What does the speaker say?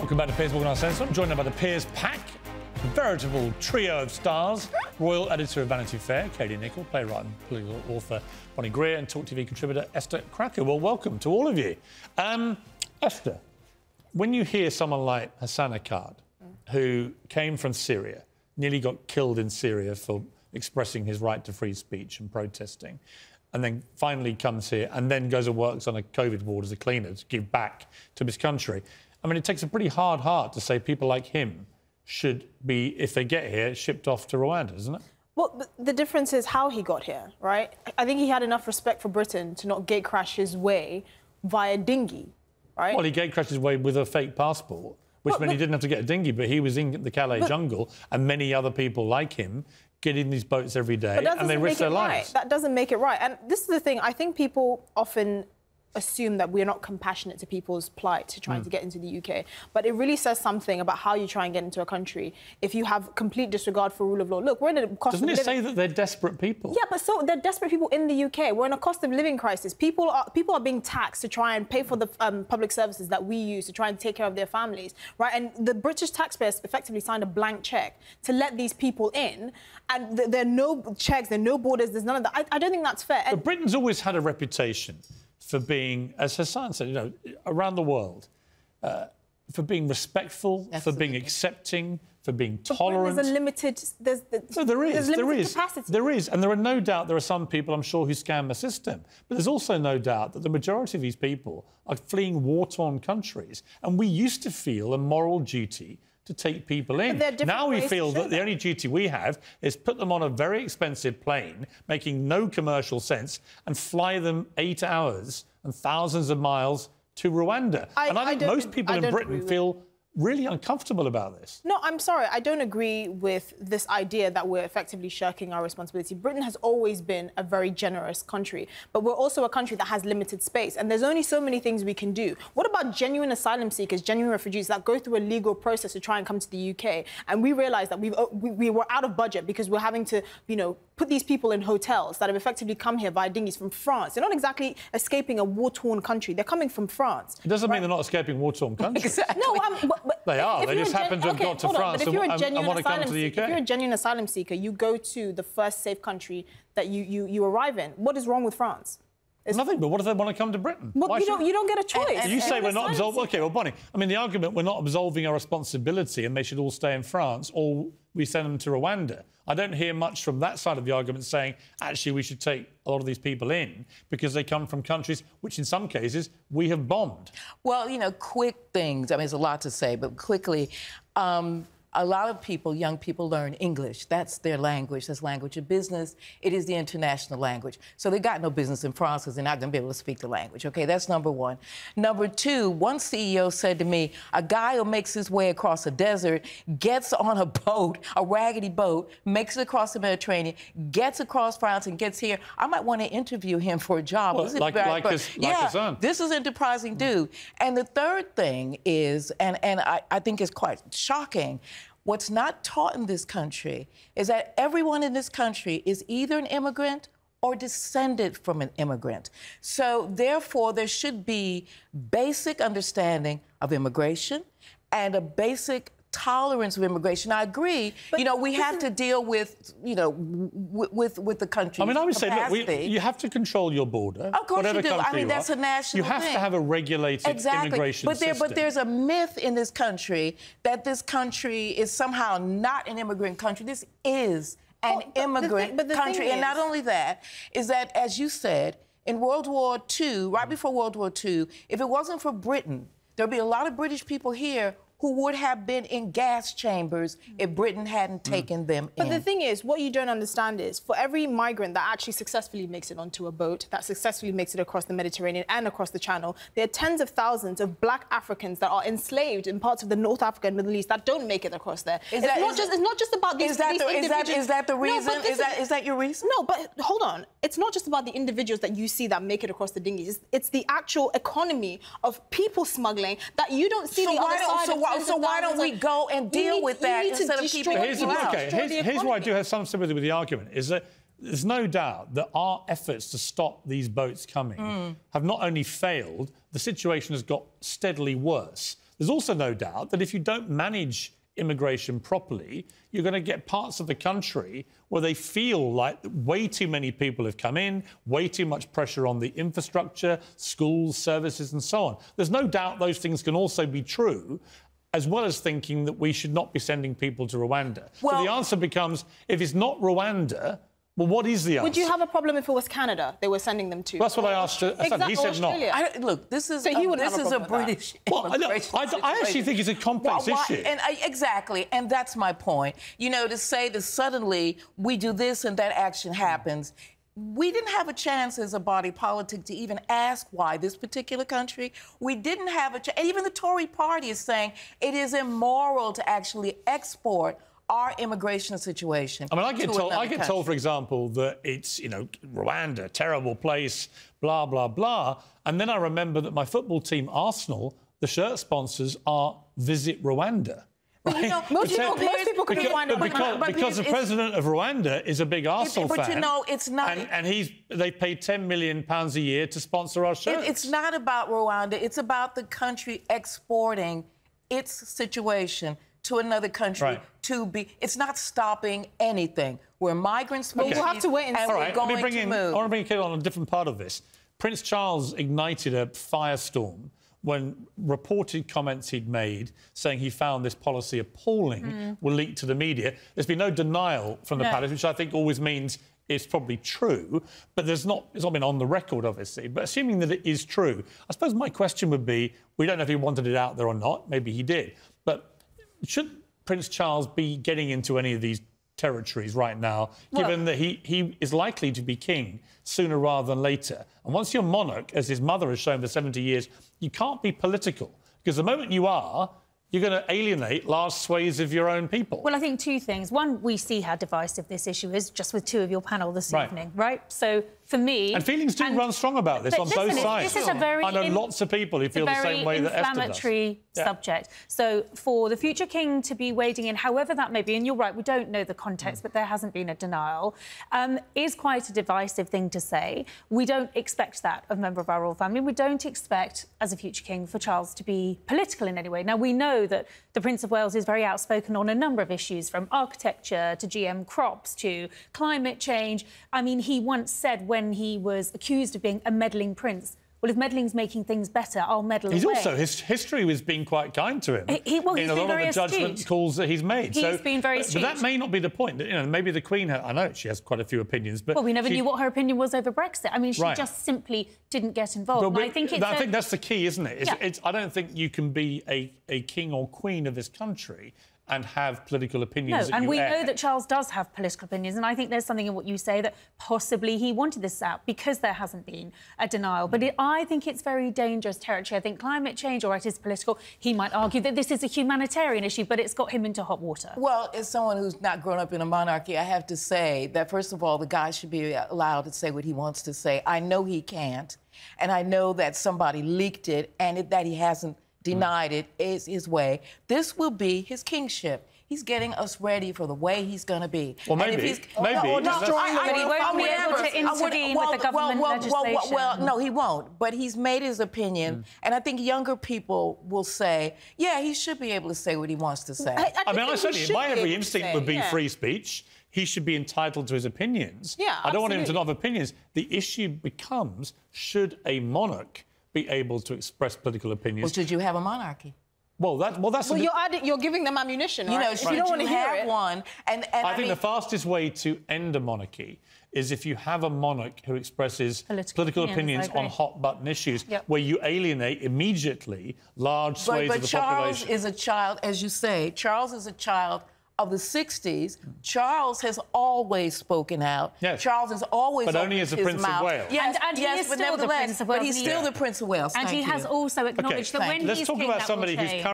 Welcome back to Facebook and our censor. I'm joined now by the Peers Pack, a veritable trio of stars. Royal editor of Vanity Fair, Katie Nicholl, playwright and political author Bonnie Greer, and TalkTV contributor Esther Krakue. Well, welcome to all of you. Esther, when you hear someone like Hassan Akkad, who came from Syria, nearly got killed in Syria for expressing his right to free speech and protesting, and then finally comes here and then goes and works on a COVID ward as a cleaner to give back to his country. I mean, it takes a pretty hard heart to say people like him should be, if they get here, shipped off to Rwanda, isn't it? Well, the difference is how he got here, right? I think he had enough respect for Britain to not gatecrash his way via dinghy, right? Well, he gatecrashed his way with a fake passport, which meant he didn't have to get a dinghy, but he was in the Calais jungle, and many other people like him get in these boats every day and they risk their lives. That doesn't make it right. And this is the thing, I think people often assume that we're not compassionate to people's plight to trying to get into the UK. But it really says something about how you try and get into a country if you have complete disregard for rule of law. Look, we're in a cost of living... Doesn't it say that they're desperate people? Yeah, but so they're desperate people in the UK. We're in a cost of living crisis. People are being taxed to try and pay for the public services that we use to try and take care of their families, right? And the British taxpayers effectively signed a blank cheque to let these people in, and there are no checks, there are no borders, there's none of that. I don't think that's fair. But Britain's always had a reputation for being, as Hassan said, you know, around the world, for being respectful, for being accepting, for being tolerant. There's a limited... There's limited capacity. There is, and there are no doubt there are some people, I'm sure, who scam the system. But there's also no doubt that the majority of these people are fleeing war-torn countries, and we used to feel a moral duty to take people in. Now we feel that the only duty we have is put them on a very expensive plane, making no commercial sense, and fly them 8 hours and thousands of miles to Rwanda. And I think most people in Britain feel really uncomfortable about this. No, I'm sorry, I don't agree with this idea that we're effectively shirking our responsibility. Britain has always been a very generous country, but we're also a country that has limited space, and there's only so many things we can do. What about genuine asylum seekers, genuine refugees that go through a legal process to try and come to the UK, and we realise that we were out of budget because we're having to, you know, put these people in hotels that have effectively come here by dinghies from France. They're not exactly escaping a war-torn country. They're coming from France. It doesn't mean they're not escaping war-torn countries. Exactly. No, they are. They just happen to have got to France and want to come to the UK. If you're a genuine asylum seeker, you go to the first safe country that you arrive in. What is wrong with France? It's nothing, but what if they want to come to Britain? Well, you don't get a choice. You say we're not absolving... OK, well, Bonnie, I mean, the argument we're not absolving our responsibility and they should all stay in France or we send them to Rwanda. I don't hear much from that side of the argument saying, actually, we should take a lot of these people in because they come from countries which, in some cases, we have bombed. Well, you know, quick things. I mean, there's a lot to say, but quickly... a lot of people, young people, learn English. That's their language. That's language of business. It is the international language. So they got no business in France because they're not going to be able to speak the language. OK, that's number one. Number two, one CEO said to me, a guy who makes his way across a desert, gets on a boat, a raggedy boat, makes it across the Mediterranean, gets across France and gets here. I might want to interview him for a job. Well, like his son. This is an enterprising dude. And the third thing is, and I think it's quite shocking, what's not taught in this country is that everyone in this country is either an immigrant or descended from an immigrant. So, therefore, there should be basic understanding of immigration and a basic tolerance of immigration. I agree, but you know, we have to deal with, you know, with the country. I mean, I would say, look, you have to control your border. Of course you do. I mean, that's a national thing. You have to have a regulated immigration system. But there's a myth in this country that this country is somehow not an immigrant country. This is an immigrant country. And not only that, is that, as you said, in World War II, right before World War II, if it wasn't for Britain, there'd be a lot of British people here who would have been in gas chambers if Britain hadn't taken them in. But the thing is, what you don't understand is, for every migrant that actually successfully makes it onto a boat, that successfully makes it across the Mediterranean and across the Channel, there are tens of thousands of black Africans that are enslaved in parts of the North Africa and Middle East that don't make it across there. It's not just about these individuals. Is that the reason? No, is that your reason? No, but hold on. It's not just about the individuals that you see that make it across the dinghies. It's the actual economy of people smuggling that you don't see So why don't we go and deal with that instead of people? Here's where I do have some sympathy with the argument, is that there's no doubt that our efforts to stop these boats coming have not only failed, the situation has got steadily worse. There's also no doubt that if you don't manage immigration properly, you're going to get parts of the country where they feel like way too many people have come in, way too much pressure on the infrastructure, schools, services and so on. There's no doubt those things can also be true, as well as thinking that we should not be sending people to Rwanda. Well, so the answer becomes, if it's not Rwanda, well, what is the answer? Would you have a problem if it was Canada they were sending them to? Well, that's what I asked. He said not. Look, this is a British immigration situation. I actually think it's a complex issue. And exactly, and that's my point. You know, to say that suddenly we do this and that action happens. We didn't have a chance as a body politic to even ask why this particular country. We didn't have a chance. And even the Tory party is saying it is immoral to actually export our immigration situation. I mean, I get told, for example, that it's, you know, Rwanda, terrible place, blah, blah, blah. And then I remember that my football team, Arsenal, the shirt sponsors are Visit Rwanda. But, right? You know, most people could be Rwanda. Because the president of Rwanda is a big Arsenal fan. But, you know, it's not... And they pay £10 million a year to sponsor our shirts. It's not about Rwanda. It's about the country exporting its situation to another country, right, to be... It's not stopping anything. We're migrant species... We'll have to wait and see. Right, I want to bring you on a different part of this. Prince Charles ignited a firestorm when reported comments he'd made saying he found this policy appalling were leaked to the media. There's been no denial from the palace, which I think always means it's probably true, but it's not been on the record, obviously. But assuming that it is true, I suppose my question would be, we don't know if he wanted it out there or not. Maybe he did. But should Prince Charles be getting into any of these territories right now, given that he is likely to be king sooner rather than later? And once you're monarch, as his mother has shown for 70 years, you can't be political, because the moment you are, you're going to alienate large swathes of your own people. Well, I think two things. One, we see how divisive this issue is just with two of your panel this evening, right? So, for me... And feelings do run strong about this on both sides. This is a very... I know lots of people who feel the same way that Esther does. It's a very inflammatory subject. So, for the future king to be wading in, however that may be, and you're right, we don't know the context, but there hasn't been a denial, is quite a divisive thing to say. We don't expect that of a member of our royal family. We don't expect, as a future king, for Charles to be political in any way. Now, we know that the Prince of Wales is very outspoken on a number of issues, from architecture to GM crops to climate change. I mean, he once said when he was accused of being a meddling prince, well, if meddling's making things better, I'll meddle away. Also, his history was being quite kind to him in a lot of the judgment calls that he's made. He's been very astute. But that may not be the point. You know, maybe the Queen... I know she has quite a few opinions, but... Well, we never knew what her opinion was over Brexit. I mean, she just simply didn't get involved. But I think that's the key, isn't it? I don't think you can be a king or queen of this country and have political opinions. No, and we know that Charles does have political opinions, and I think there's something in what you say that possibly he wanted this out because there hasn't been a denial. But I think it's very dangerous territory. I think climate change, all right, is political. He might argue that this is a humanitarian issue, but it's got him into hot water. Well, as someone who's not grown up in a monarchy, I have to say that, first of all, the guy should be allowed to say what he wants to say. I know he can't, and I know that somebody leaked it and that he hasn't denied it is his way. This will be his kingship. He's getting us ready for the way he's going to be. Well, maybe he won't be able to intervene with the government legislation. No, he won't. But he's made his opinion, and I think younger people will say, yeah, he should be able to say what he wants to say. I mean, my every instinct would be free speech. He should be entitled to his opinions. Yeah, I don't want him to not have opinions. The issue becomes, should a monarch be able to express political opinions? Well, should you have a monarchy? Well, you're giving them ammunition, right? You know, if you don't want to hear one. I think the fastest way to end a monarchy is if you have a monarch who expresses political opinions on hot-button issues, where you alienate immediately large swathes of the population. But Charles is a child, as you say. Charles is a child of the 60s, Charles has always spoken out. Yes. Charles has always opened his mouth. But only as the Prince of Wales. Yes, and yes, but nevertheless, but he's still the Prince of Wales. And he has also acknowledged that when he's king, that will change.